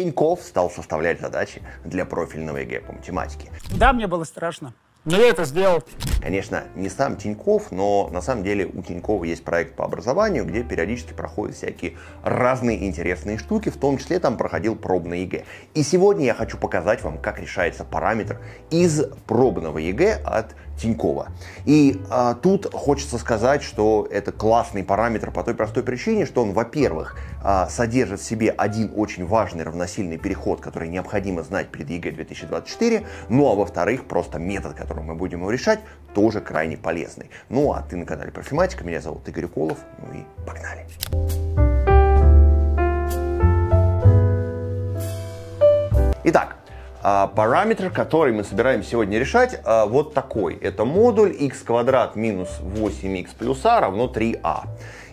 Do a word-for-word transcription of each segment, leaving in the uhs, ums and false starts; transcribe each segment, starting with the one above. Тиньков стал составлять задачи для профильного ЕГЭ по математике. Да, мне было страшно. Но я это сделал. Конечно, не сам Тиньков, но на самом деле у Тинькова есть проект по образованию, где периодически проходят всякие разные интересные штуки, в том числе там проходил пробный ЕГЭ. И сегодня я хочу показать вам, как решается параметр из пробного ЕГЭ от Тинькова. И а, тут хочется сказать, что это классный параметр по той простой причине, что он, во-первых, а, содержит в себе один очень важный равносильный переход, который необходимо знать перед ЕГЭ две тысячи двадцать четыре, ну а во-вторых, просто метод, который мы будем его решать, тоже крайне полезный. Ну а ты на канале Профиматика, меня зовут Игорь Колов, ну и погнали! Итак, параметр, который мы собираемся сегодня решать, вот такой. Это модуль x квадрат минус восемь икс плюс а равно три а.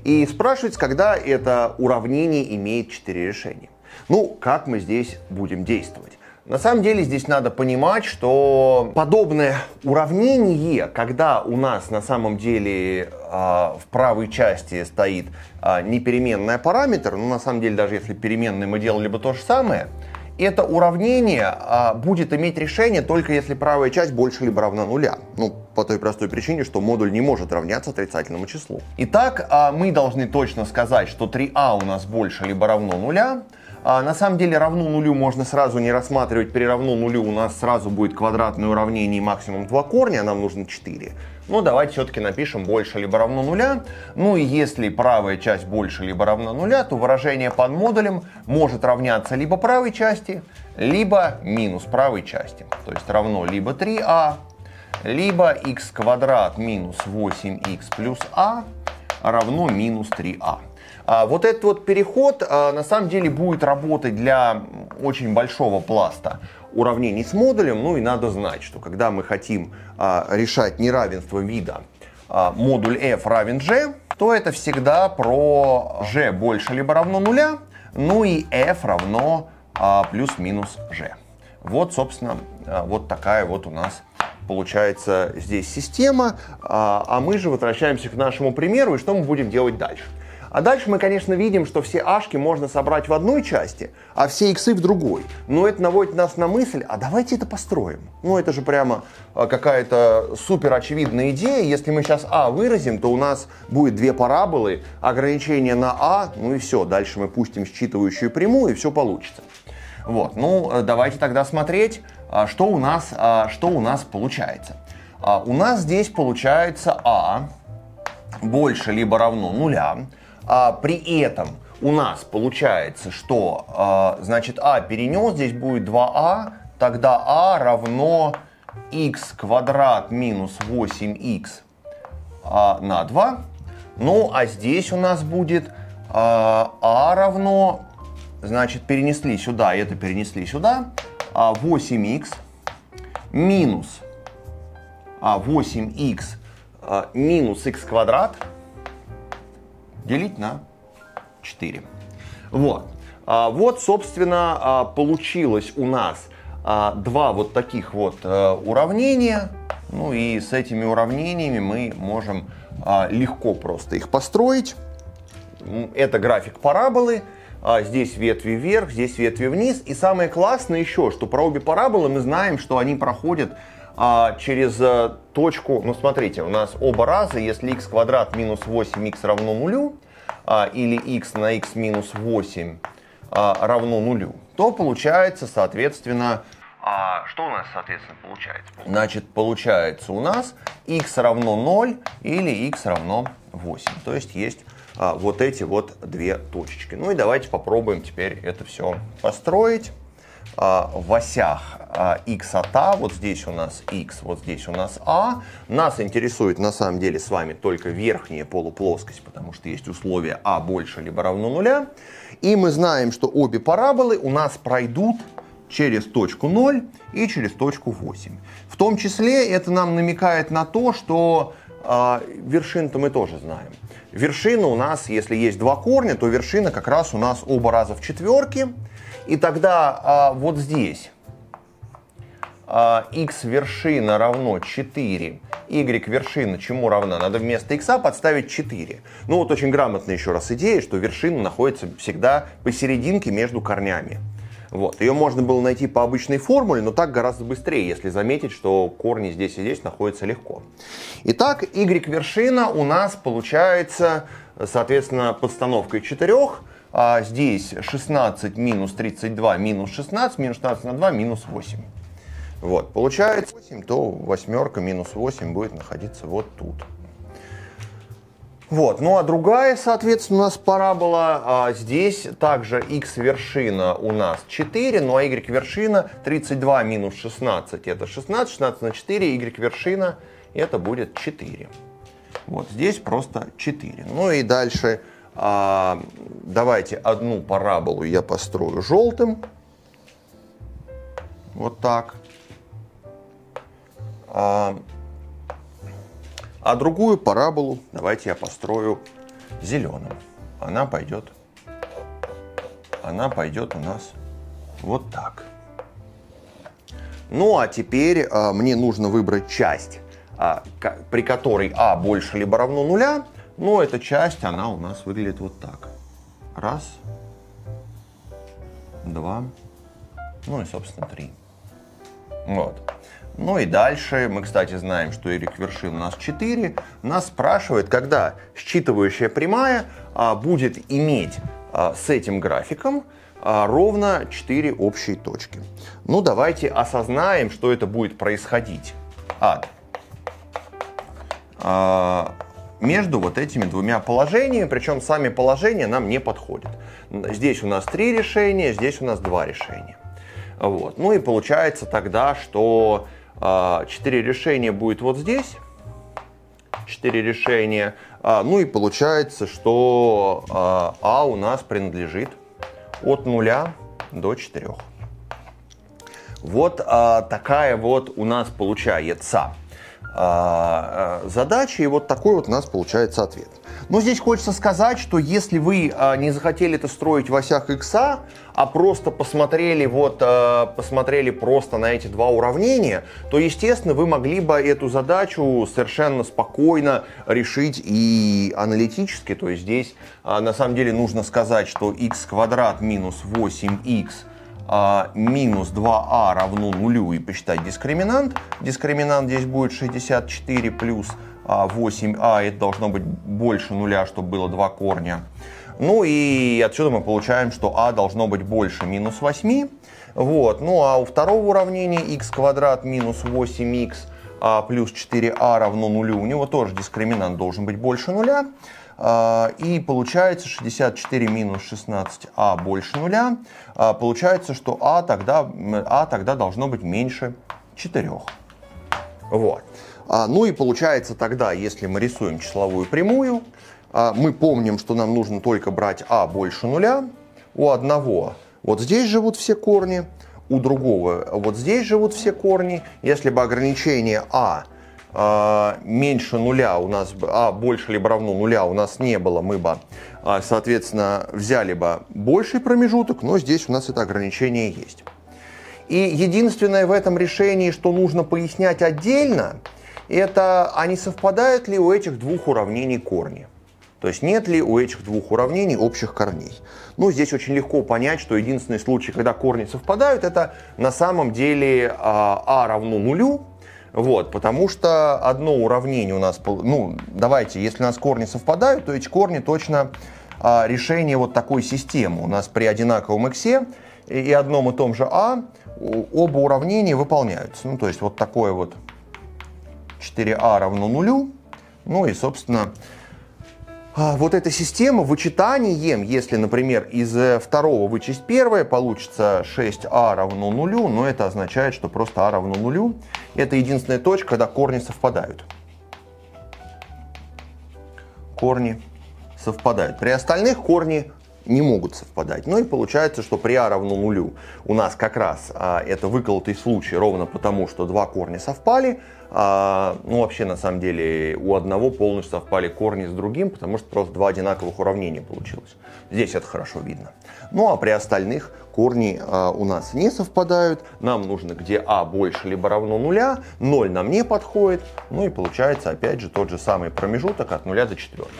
И спрашивается, когда это уравнение имеет четыре решения. Ну, как мы здесь будем действовать? На самом деле здесь надо понимать, что подобное уравнение, когда у нас на самом деле в правой части стоит непеременная параметр, но на самом деле даже если переменной мы делали бы то же самое, это уравнение а, будет иметь решение только если правая часть больше либо равна нуля. Ну, по той простой причине, что модуль не может равняться отрицательному числу. Итак, а, мы должны точно сказать, что три а у нас больше либо равно нуля. А, на самом деле равно нулю можно сразу не рассматривать. При равно нулю у нас сразу будет квадратное уравнение максимум два корня, а нам нужно четыре. Но давайте все-таки напишем больше либо равно нуля. Ну и если правая часть больше либо равна нуля, то выражение под модулем может равняться либо правой части, либо минус правой части. То есть равно либо три а, либо x квадрат минус восемь икс плюс а равно минус три а. А вот этот вот переход а, на самом деле будет работать для очень большого пласта уравнений с модулем, ну и надо знать, что когда мы хотим а, решать неравенство вида а, модуль f равен g, то это всегда про g больше либо равно нуля, ну и f равно а, плюс-минус g. Вот, собственно, а, вот такая вот у нас получается здесь система, а, а мы же возвращаемся к нашему примеру, и что мы будем делать дальше? А дальше мы, конечно, видим, что все ашки можно собрать в одной части, а все иксы в другой. Но это наводит нас на мысль, а давайте это построим. Ну, это же прямо какая-то супер очевидная идея. Если мы сейчас а выразим, то у нас будет две параболы, ограничение на а, ну и все. Дальше мы пустим считывающую прямую, и все получится. Вот, ну, давайте тогда смотреть, что у нас, что у нас получается. У нас здесь получается а больше либо равно нуля. А при этом у нас получается, что, а, значит, а перенес, здесь будет два а, тогда а равно х квадрат минус восемь икс а, на два. Ну, а здесь у нас будет а, а равно, значит, перенесли сюда, это перенесли сюда, а восемь икс минус а, восемь икс а, минус х квадрат делить на четыре. Вот, а, вот собственно, а, получилось у нас а, два вот таких вот а, уравнения. Ну и с этими уравнениями мы можем а, легко просто их построить. Это график параболы. А, здесь ветви вверх, здесь ветви вниз. И самое классное еще, что про обе параболы мы знаем, что они проходят а, через а, точку, ну смотрите, у нас оба раза, если х квадрат минус восемь икс равно нулю, а, или х на х минус восемь а, равно нулю, то получается, соответственно, а, что у нас, соответственно, получается? Значит, получается у нас х равно ноль или х равно восемь, то есть есть а, вот эти вот две точечки. Ну и давайте попробуем теперь это все построить. В осях x от а, вот здесь у нас x, вот здесь у нас а. Нас интересует на самом деле с вами только верхняя полуплоскость, потому что есть условие а больше либо равно нуля. И мы знаем, что обе параболы у нас пройдут через точку ноль и через точку восемь. В том числе это нам намекает на то, что э, вершину-то мы тоже знаем. Вершина у нас, если есть два корня, то вершина как раз у нас оба раза в четверке. И тогда а, вот здесь а, x вершина равно четыре, y вершина чему равна? Надо вместо x подставить четыре. Ну вот очень грамотная еще раз идея, что вершина находится всегда посерединке между корнями. Вот. Ее можно было найти по обычной формуле, но так гораздо быстрее, если заметить, что корни здесь и здесь находятся легко. Итак, y-вершина у нас получается, соответственно, подстановкой четырёх. А здесь шестнадцать минус тридцать два минус шестнадцать, минус шестнадцать на два, минус восемь. Вот, получается восемь, то восьмерка минус восемь будет находиться вот тут. Вот, ну а другая, соответственно, у нас парабола. А здесь также x-вершина у нас четыре, ну а y-вершина тридцать два минус шестнадцать, это шестнадцать, шестнадцать на четыре, y-вершина это будет четыре. Вот здесь просто четыре. Ну и дальше а, давайте одну параболу я построю желтым. Вот так. А, а другую параболу давайте я построю зеленым. Она пойдет, она пойдет у нас вот так. Ну а теперь а, мне нужно выбрать часть, а, к, при которой а больше либо равно нуля. Но эта часть, она у нас выглядит вот так. Раз, два, ну и, собственно, три. Вот. Ну и дальше, мы, кстати, знаем, что y-вершина у нас четыре. Нас спрашивает, когда считывающая прямая а, будет иметь а, с этим графиком а, ровно четыре общие точки. Ну, давайте осознаем, что это будет происходить. А, а, между вот этими двумя положениями, причем сами положения нам не подходят. Здесь у нас три решения, здесь у нас два решения. Вот. Ну и получается тогда, что э, четыре решения будет вот здесь, четыре решения, э, ну и получается, что э, А у нас принадлежит от нуля до четырёх. Вот э, такая вот у нас получается э, задача, и вот такой вот у нас получается ответ. Но здесь хочется сказать, что если вы а, не захотели это строить в осях икса, а просто посмотрели, вот, а, посмотрели просто на эти два уравнения, то, естественно, вы могли бы эту задачу совершенно спокойно решить и аналитически. То есть здесь а, на самом деле нужно сказать, что х квадрат минус восемь х а, минус два а равно нулю и посчитать дискриминант. Дискриминант здесь будет шестьдесят четыре плюс восемь а, это должно быть больше нуля, чтобы было два корня. Ну и отсюда мы получаем, что а должно быть больше минус восьми. Вот. Ну а у второго уравнения х квадрат минус восемь х плюс четыре а равно нулю. У него тоже дискриминант должен быть больше нуля. И получается шестьдесят четыре минус шестнадцать а больше нуля. Получается, что а тогда, а тогда должно быть меньше четырёх. Вот. А, ну и получается тогда, если мы рисуем числовую прямую, а, мы помним, что нам нужно только брать а больше нуля. У одного вот здесь живут все корни, у другого вот здесь живут все корни. Если бы ограничение а, а меньше нуля у нас, а больше либо равно нуля у нас не было, мы бы, а, соответственно, взяли бы больший промежуток, но здесь у нас это ограничение есть. И единственное в этом решении, что нужно пояснять отдельно, это, а не совпадают ли у этих двух уравнений корни? То есть нет ли у этих двух уравнений общих корней? Ну, здесь очень легко понять, что единственный случай, когда корни совпадают, это на самом деле а равно нулю. Вот, потому что одно уравнение у нас... Ну, давайте, если у нас корни совпадают, то эти корни точно решение вот такой системы. У нас при одинаковом иксе и одном и том же а оба уравнения выполняются. Ну, то есть вот такое вот... четыре а равно нулю. Ну и, собственно, вот эта система вычитанием, если, например, из второго вычесть первое, получится шесть а равно нулю, но это означает, что просто а равно нулю. Это единственная точка, когда корни совпадают. Корни совпадают. При остальных корни не могут совпадать. Ну и получается, что при а равно нулю у нас как раз а, это выколотый случай ровно потому, что два корня совпали, А, ну, вообще, на самом деле, у одного полностью совпали корни с другим, потому что просто два одинаковых уравнения получилось. Здесь это хорошо видно. Ну, а при остальных корни а, у нас не совпадают. Нам нужно, где а больше либо равно нуля, ноль нам не подходит. Ну, и получается, опять же, тот же самый промежуток от нуля до четверки.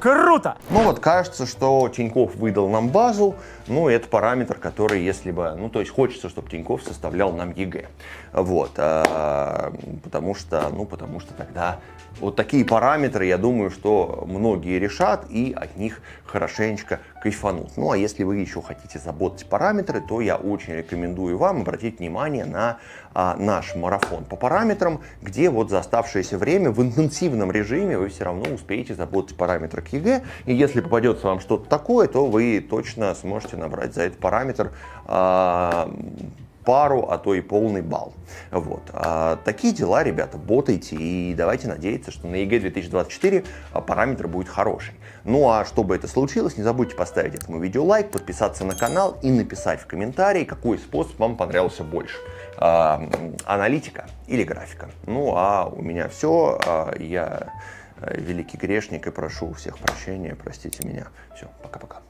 Круто! Ну, вот кажется, что Тиньков выдал нам базу. Ну, это параметр, который, если бы... Ну, то есть, хочется, чтобы Тиньков составлял нам ЕГЭ. Вот. А, потому что, ну, потому что тогда вот такие параметры, я думаю, что многие решат и от них хорошенечко кайфанут. Ну, а если вы еще хотите заботать параметры, то я очень рекомендую вам обратить внимание на а, наш марафон по параметрам, где вот за оставшееся время в интенсивном режиме вы все равно успеете заботать параметры к ЕГЭ. И если попадется вам что-то такое, то вы точно сможете набрать за этот параметр а, пару, а то и полный балл. Вот. А, такие дела, ребята, ботайте, и давайте надеяться, что на ЕГЭ две тысячи двадцать четыре параметр будет хороший. Ну а чтобы это случилось, не забудьте поставить этому видео лайк, подписаться на канал и написать в комментарии, какой способ вам понравился больше. А, аналитика или графика. Ну а у меня все. А, я великий грешник и прошу у всех прощения, простите меня. Все, пока-пока.